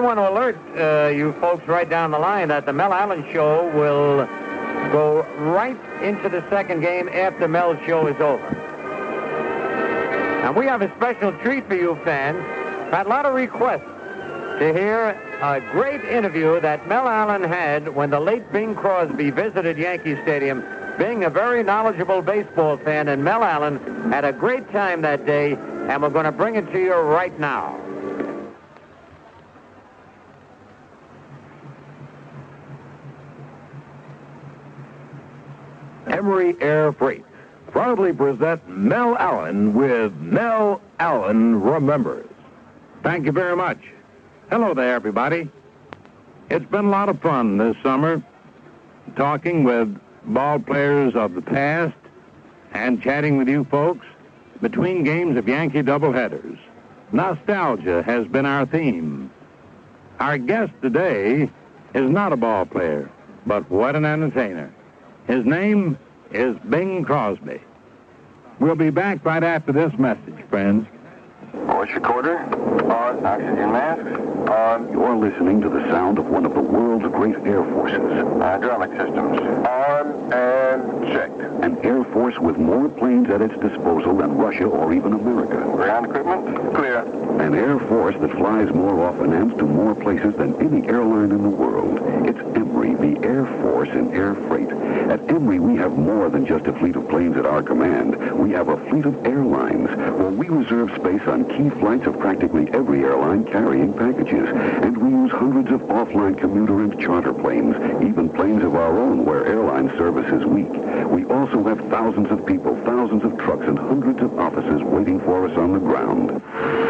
did want to alert you folks right down the line that the Mel Allen show will go right into the second game after Mel's show is over. And we have a special treat for you fans. Had a lot of requests to hear a great interview that Mel Allen had when the late Bing Crosby visited Yankee Stadium. Bing, a very knowledgeable baseball fan, and Mel Allen had a great time that day, and we're going to bring it to you right now. Emery Air Freight proudly present Mel Allen with Mel Allen Remembers. Thank you very much. Hello there, everybody. It's been a lot of fun this summer talking with ball players of the past and chatting with you folks between games of Yankee doubleheaders. Nostalgia has been our theme. Our guest today is not a ball player, but what an entertainer. His name is Bing Crosby. We'll be back right after this message, friends. Voice recorder on, oxygen mask on. You're listening to the sound of one of the world's great air forces. Hydraulic systems on and check. An air force with more planes at its disposal than Russia or even America. Ground equipment clear. An air force that flies more often and to more places than any airline in the world. It's Emery, the Air Force in Air Freight. At Emery, we have more than just a fleet of planes at our command. We have a fleet of airlines, where we reserve space on key flights of practically every airline carrying packages. And we use hundreds of offline commuter and charter planes, even planes of our own where airline service is weak. We also have thousands of people, thousands of trucks, and hundreds of offices waiting for us on the ground.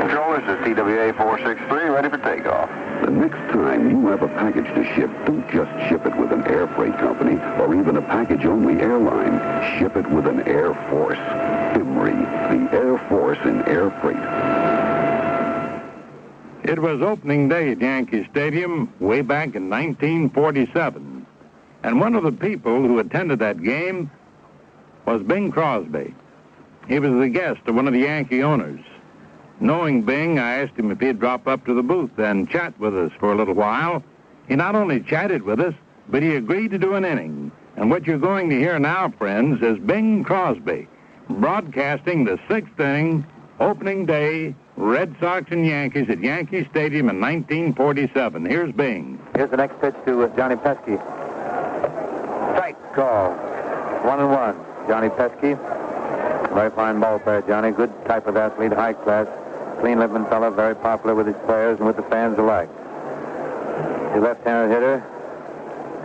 Controllers, this is TWA 463, ready for takeoff. The next time you have a package to ship, don't just ship it with an air freight company or even a package-only airline. Ship it with an Air Force. Emery, the Air Force in Air Freight. It was opening day at Yankee Stadium way back in 1947. And one of the people who attended that game was Bing Crosby. He was the guest of one of the Yankee owners. Knowing Bing, I asked him if he'd drop up to the booth and chat with us for a little while. He not only chatted with us, but he agreed to do an inning. And what you're going to hear now, friends, is Bing Crosby broadcasting the sixth inning, opening day, Red Sox and Yankees at Yankee Stadium in 1947. Here's Bing. Here's the next pitch to Johnny Pesky. Strike call. 1-1. Johnny Pesky. Very fine ball player, Johnny. Good type of athlete, high class, clean-living fellow, very popular with his players and with the fans alike. He's a left-handed hitter.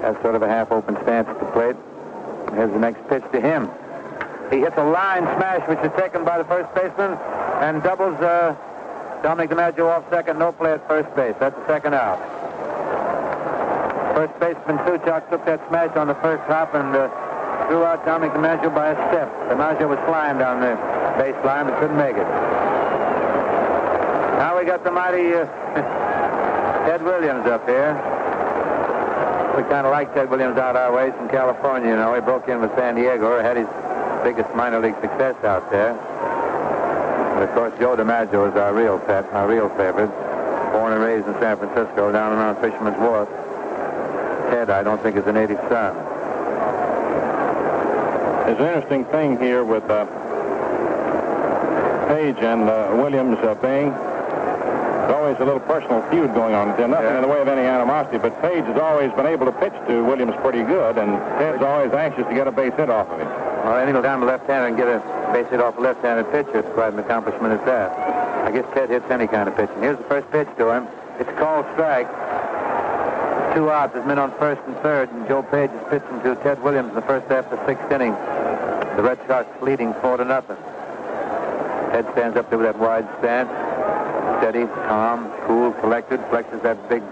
Has sort of a half-open stance at the plate. Here's the next pitch to him. He hits a line smash, which is taken by the first baseman, and doubles Dominic DiMaggio off second. No play at first base. That's the second out. First baseman Suchak took that smash on the first hop and threw out Dominic DiMaggio by a step. DiMaggio was flying down the baseline but couldn't make it. Now we got the mighty Ted Williams up here. We kind of like Ted Williams out our way from California, you know. He broke in with San Diego, had his biggest minor league success out there. And of course, Joe DiMaggio is our real pet, my real favorite. Born and raised in San Francisco, down around Fisherman's Wharf. Ted, I don't think, is a native son. There's an interesting thing here with Page and Williams Bing. There's always a little personal feud going on. There's nothing in the way of any animosity, but Page has always been able to pitch to Williams pretty good, and Ted's always anxious to get a base hit off of him. Well, anytime down the left-hander and get a base hit off a left-handed pitcher, it's quite an accomplishment at that. I guess Ted hits any kind of pitching. Here's the first pitch to him. It's called strike. Two outs. There's men on first and third, and Joe Page is pitching to Ted Williams in the first half of the sixth inning. The Red Sox leading 4-0. Ted stands up there with that wide stance. Steady, calm, cool, collected. Flexes that big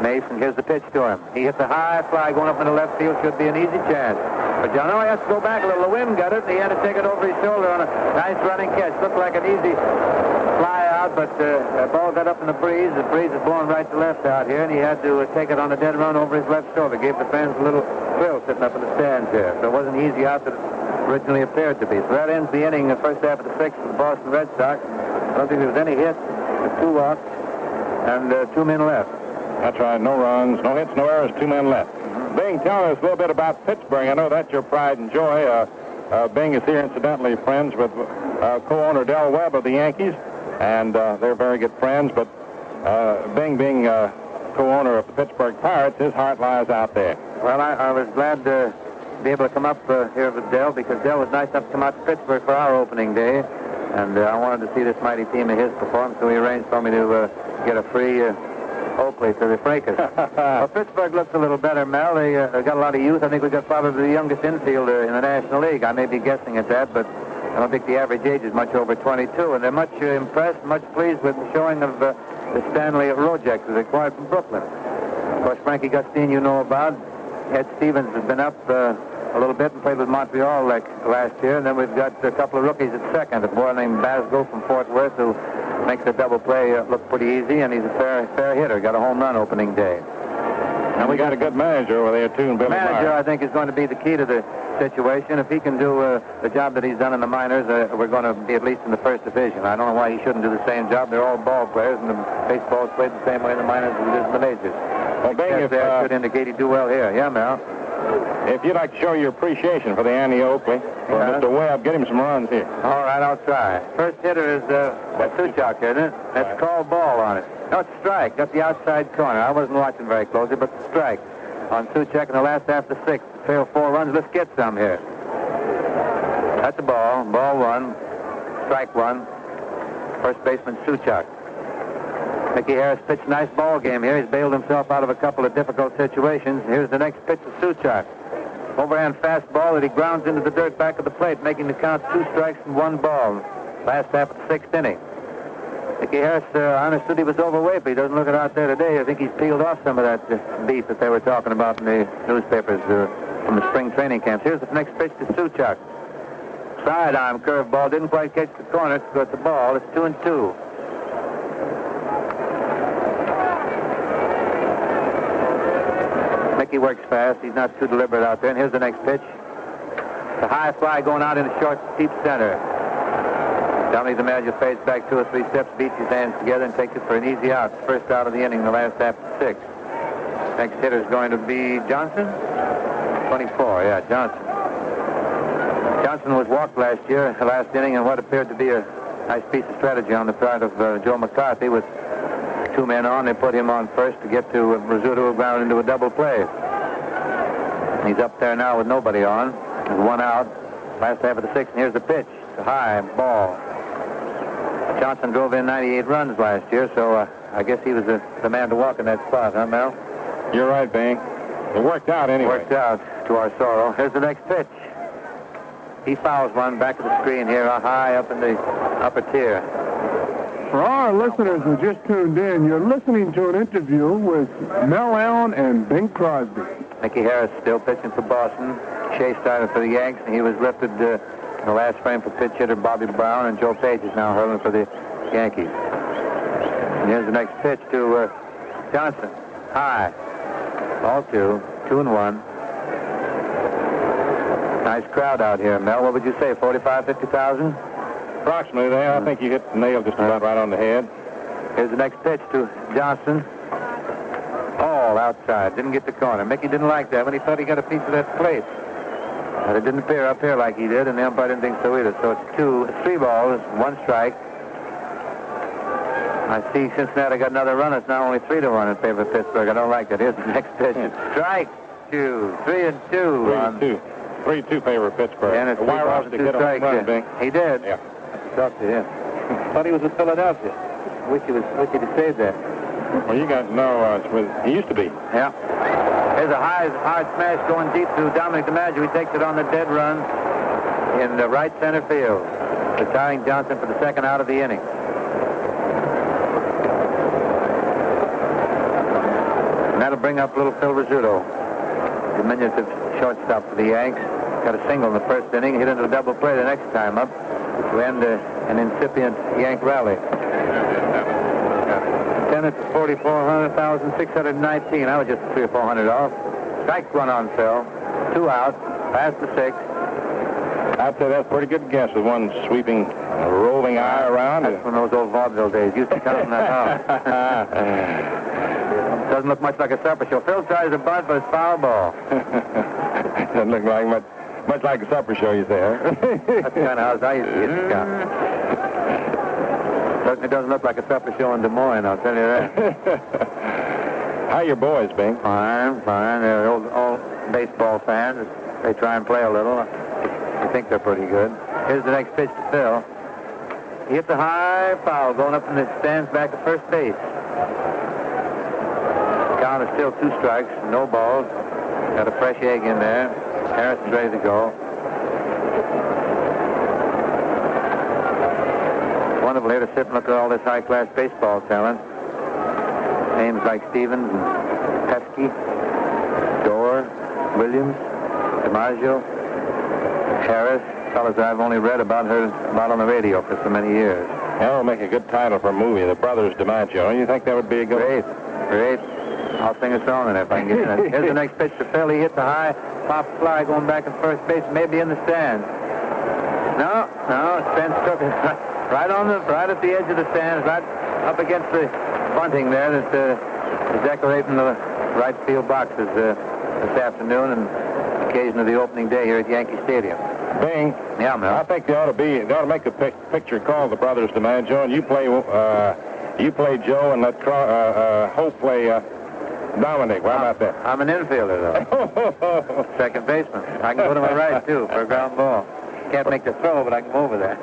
mace, and here's the pitch to him. He hits a high fly going up into left field. Should be an easy chance. But John only has to go back a little. The wind got it, and he had to take it over his shoulder on a nice running catch. Looked like an easy fly out, but the ball got up in the breeze. The breeze is blowing right to left out here, and he had to take it on a dead run over his left shoulder. Gave the fans a little thrill sitting up in the stands here. So it wasn't easy out that it originally appeared to be. So that ends the inning, the first half of the sixth of the Boston Red Sox. I don't think there was any hit. Two outs and two men left. That's right. No runs, no hits, no errors. Two men left. Bing, tell us a little bit about Pittsburgh. I know that's your pride and joy. Bing is here, incidentally, friends with co-owner Del Webb of the Yankees, and they're very good friends. But Bing, being co-owner of the Pittsburgh Pirates, his heart lies out there. Well, I was glad to be able to come up here with Del, because Del was nice enough to come out to Pittsburgh for our opening day, and I wanted to see this mighty team of his perform, so he arranged for me to get a free Oakley to the Frankers. Well, Pittsburgh looks a little better, Mel. They got a lot of youth. I think we got probably the youngest infielder in the National League. I may be guessing at that, but I don't think the average age is much over 22, and they're much impressed, much pleased with the showing of the Stanley Rojek, who's acquired from Brooklyn. Of course, Frankie Gustine you know about. Ed Stevens has been up a little bit and played with Montreal last year, and then we've got a couple of rookies at second, a boy named Basgall from Fort Worth, who makes the double play look pretty easy, and he's a fair hitter. Got a home run opening day. And we got a good manager over there, too, Billy Meyer. Manager, I think, is going to be the key to the situation. If he can do the job that he's done in the minors, we're going to be at least in the first division. I don't know why he shouldn't do the same job. They're all ball players, and the baseball is played the same way in the minors as it is in the majors. Well, Bing, if, that should indicate he'd do well here. Yeah, Mel? If you'd like to show your appreciation for the Annie Oakley, for Mr. Webb, get him some runs here. All right, I'll try. First hitter is Suchak, isn't it? That's called ball on it. No, it's strike. That's the outside corner. I wasn't watching very closely, but strike on Suchak in the last half of the sixth. Failed four runs. Let's get some here. That's a ball. Ball one. Strike one. First baseman Suchak. Mickey Harris pitched a nice ball game here. He's bailed himself out of a couple of difficult situations. Here's the next pitch of Suchak. Overhand fastball that he grounds into the dirt back of the plate, making the count 2 strikes and 1 ball. Last half of the 6th inning. Mickey Harris, I understood he was overweight, but he doesn't look it out there today. I think he's peeled off some of that beef that they were talking about in the newspapers from the spring training camps. Here's the next pitch to Suchak. Sidearm curveball. Didn't quite catch the corner. Got the ball. It's 2-2. He works fast. He's not too deliberate out there. And here's the next pitch. The high fly going out in the short, deep center. Dominic DiMaggio fades back 2 or 3 steps, beats his hands together, and takes it for an easy out. First out of the inning, the last half of 6. Next hitter is going to be Johnson. 24, yeah, Johnson. Johnson was walked last year, the last inning, and what appeared to be a nice piece of strategy on the part of Joe McCarthy with 2 men on. They put him on first to get to Rizzuto, ground into a double play. He's up there now with nobody on. There's 1 out. Last half of the 6th, and here's the pitch. It's a high ball. Johnson drove in 98 runs last year, so I guess he was the man to walk in that spot, huh, Mel? You're right, Bing. It worked out anyway. It worked out to our sorrow. Here's the next pitch. He fouls one back of the screen here, high up in the upper tier. For our listeners who just tuned in, you're listening to an interview with Mel Allen and Bing Crosby. Mickey Harris still pitching for Boston. Shea started for the Yanks, and he was lifted in the last frame for pitch hitter Bobby Brown, and Joe Page is now hurling for the Yankees. And here's the next pitch to Johnson. High. Ball 2, 2-1. Nice crowd out here, Mel. What would you say, 45, 50,000? Approximately there. I think you hit the nail just about right on the head. Here's the next pitch to Johnson. All outside. Didn't get the corner. Mickey didn't like that when he thought he got a piece of that plate. But it didn't appear up here like he did, and the umpire didn't think so either. So it's 2, 3 balls, 1 strike. I see Cincinnati got another run. It's now only 3-1 in favor of Pittsburgh. I don't like that. Here's the next pitch. Strike. 2, 3-2. 3-2 favor of Pittsburgh. And it's 2 balls and 2 strikes. He did. Yeah. Talk to him. Thought he was with Philadelphia. Wish he'd saved that. Well, you got he used to be. Yeah. There's a hard smash going deep to Dominic DiMaggio. He takes it on the dead run in the right center field, retiring Johnson for the second out of the inning. And that'll bring up little Phil Rizzuto, diminutive shortstop for the Yanks. Got a single in the first inning, hit into a double play the next time up to end an incipient Yank rally. 10 at 44,619. I was just 300 or 400 off. Strike one on Phil. 2 out. Past the 6th. I'd say that's a pretty good guess with one sweeping, roving eye around. That's from those old vaudeville days. Used to count in that house. Doesn't look much like a supper show. Phil tries a bunt, but it's foul ball. Doesn't look like much like a supper show, you say, huh? That's kind of how I used to get the count. Certainly doesn't look like a supper show in Des Moines, I'll tell you that. How are your boys, Bing? Fine. They're old baseball fans. They try and play a little. I think they're pretty good. Here's the next pitch to Phil. He hits a high foul going up in the stands back at first base. Count is still 2 strikes, no balls. Got a fresh egg in there. Harris is ready to go. Wonderful here to sit and look at all this high-class baseball talent. Names like Stevens, Pesky, Doerr, Williams, DiMaggio, Harris. Fellas I've only read about her about on the radio for so many years. That'll make a good title for a movie, The Brothers DiMaggio. Don't you think that would be a good one? Great. I'll sing a song in it if I can get in it. Here's the next pitch to Phil. He hits a high pop fly going back at first base, maybe in the stands. No, Spence took it right at the edge of the stands, right up against the bunting there that's decorating the right field boxes this afternoon and the occasion of the opening day here at Yankee Stadium. Bing. Yeah, Mel. I think they ought to make a picture called The Brothers DiMaggio, and you play Joe and let Hope play Dominic. How about that? I'm an infielder, though. Second baseman. I can go to my right, too, for a ground ball. Can't make the throw, but I can go over there.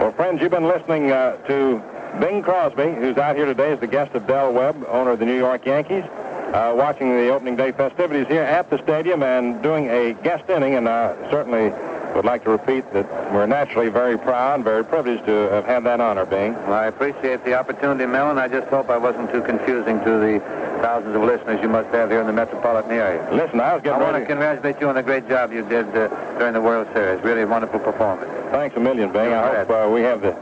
Well, friends, you've been listening to Bing Crosby, who's out here today as the guest of Del Webb, owner of the New York Yankees, watching the opening day festivities here at the stadium and doing a guest inning, and certainly would like to repeat that we're naturally very proud, very privileged to have had that honor, Bing. Well, I appreciate the opportunity, Mel, and I just hope I wasn't too confusing to the thousands of listeners you must have here in the metropolitan area. Listen, I want to congratulate you on the great job you did during the World Series. Really a wonderful performance. Thanks a million, Bing. I hope we have the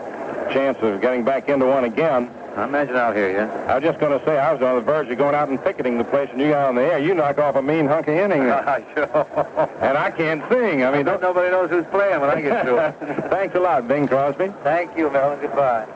chance of getting back into one again. I imagine I'll hear you. I was just going to say, I was on the verge of going out and picketing the place, and you got on the air. You knock off a mean hunk of inning. And I can't sing. I mean, nobody knows who's playing when I get to it. Thanks a lot, Bing Crosby. Thank you, Mel, and goodbye.